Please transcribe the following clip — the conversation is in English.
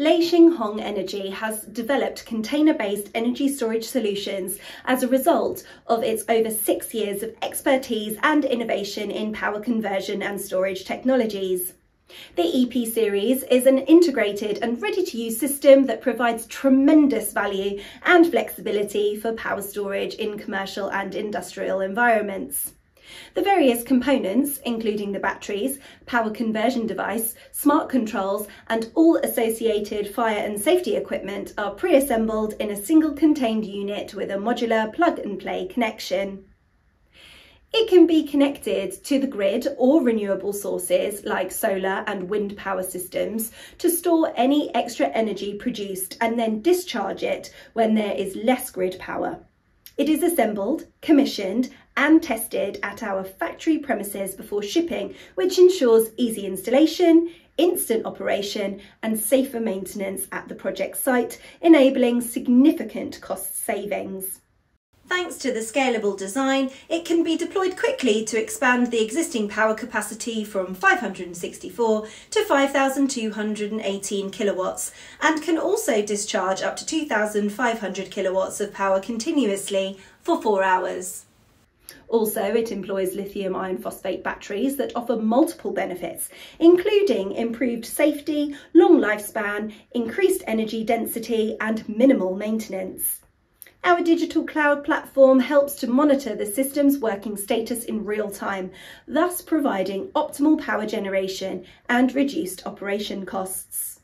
Lei Shing Hong Energy has developed container-based energy storage solutions as a result of its over 6 years of expertise and innovation in power conversion and storage technologies. The EP series is an integrated and ready-to-use system that provides tremendous value and flexibility for power storage in commercial and industrial environments. The various components, including the batteries, power conversion device, smart controls, and all associated fire and safety equipment are pre-assembled in a single contained unit with a modular plug-and-play connection. It can be connected to the grid or renewable sources like solar and wind power systems to store any extra energy produced and then discharge it when there is less grid power. It is assembled, commissioned and tested at our factory premises before shipping, which ensures easy installation, instant operation and safer maintenance at the project site, enabling significant cost savings. Thanks to the scalable design, it can be deployed quickly to expand the existing power capacity from 564 to 5,218 kilowatts, and can also discharge up to 2,500 kilowatts of power continuously for 4 hours. Also, it employs lithium iron phosphate batteries that offer multiple benefits, including improved safety, long lifespan, increased energy density, and minimal maintenance. Our digital cloud platform helps to monitor the system's working status in real time, thus providing optimal power generation and reduced operation costs.